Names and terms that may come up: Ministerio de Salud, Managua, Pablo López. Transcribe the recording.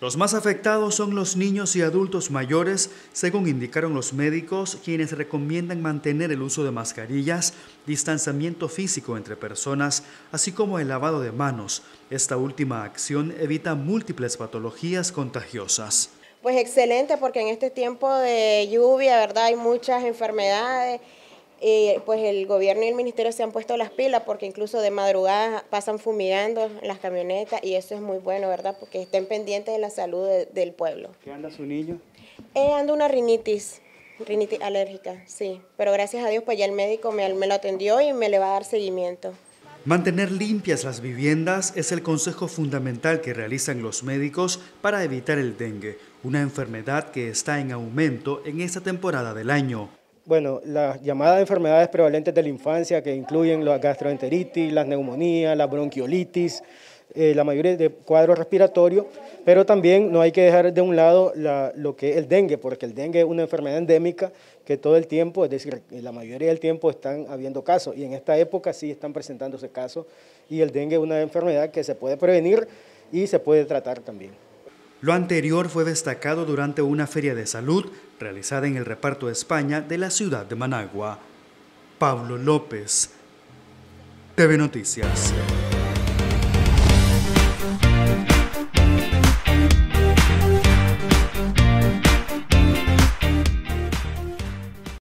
Los más afectados son los niños y adultos mayores, según indicaron los médicos, quienes recomiendan mantener el uso de mascarillas, distanciamiento físico entre personas, así como el lavado de manos. Esta última acción evita múltiples patologías contagiosas. Pues excelente, porque en este tiempo de lluvia, ¿verdad?, hay muchas enfermedades. Y pues el gobierno y el ministerio se han puesto las pilas, porque incluso de madrugada pasan fumigando las camionetas, y eso es muy bueno, ¿verdad? Porque estén pendientes de la salud del pueblo. ¿Qué anda su niño? Anda una rinitis alérgica, sí. Pero gracias a Dios, pues ya el médico me lo atendió y me le va a dar seguimiento. Mantener limpias las viviendas es el consejo fundamental que realizan los médicos para evitar el dengue, una enfermedad que está en aumento en esta temporada del año. Bueno, las llamadas enfermedades prevalentes de la infancia, que incluyen la gastroenteritis, las neumonías, la bronquiolitis, la mayoría de cuadros respiratorios, pero también no hay que dejar de un lado lo que es el dengue, porque el dengue es una enfermedad endémica que todo el tiempo, es decir, la mayoría del tiempo están habiendo casos, y en esta época sí están presentándose casos, y el dengue es una enfermedad que se puede prevenir y se puede tratar también. Lo anterior fue destacado durante una feria de salud realizada en el Reparto España de la ciudad de Managua. Pablo López, TV Noticias.